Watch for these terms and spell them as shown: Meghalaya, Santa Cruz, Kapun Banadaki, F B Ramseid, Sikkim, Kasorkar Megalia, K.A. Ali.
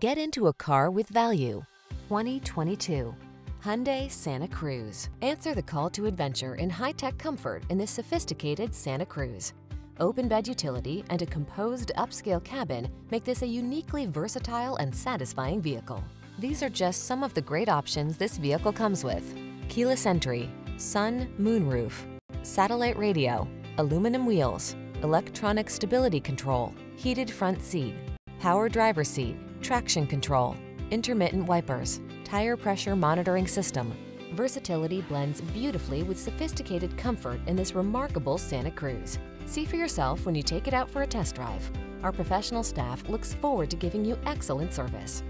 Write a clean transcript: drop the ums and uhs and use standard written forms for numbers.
Get into a car with value. 2022 Hyundai Santa Cruz. Answer the call to adventure in high-tech comfort in this sophisticated Santa Cruz. Open bed utility and a composed upscale cabin make this a uniquely versatile and satisfying vehicle. These are just some of the great options this vehicle comes with: keyless entry, sun, moonroof, satellite radio, aluminum wheels, electronic stability control, heated front seat, power driver seat, traction control, intermittent wipers, tire pressure monitoring system. Versatility blends beautifully with sophisticated comfort in this remarkable Santa Cruz. See for yourself when you take it out for a test drive. Our professional staff looks forward to giving you excellent service.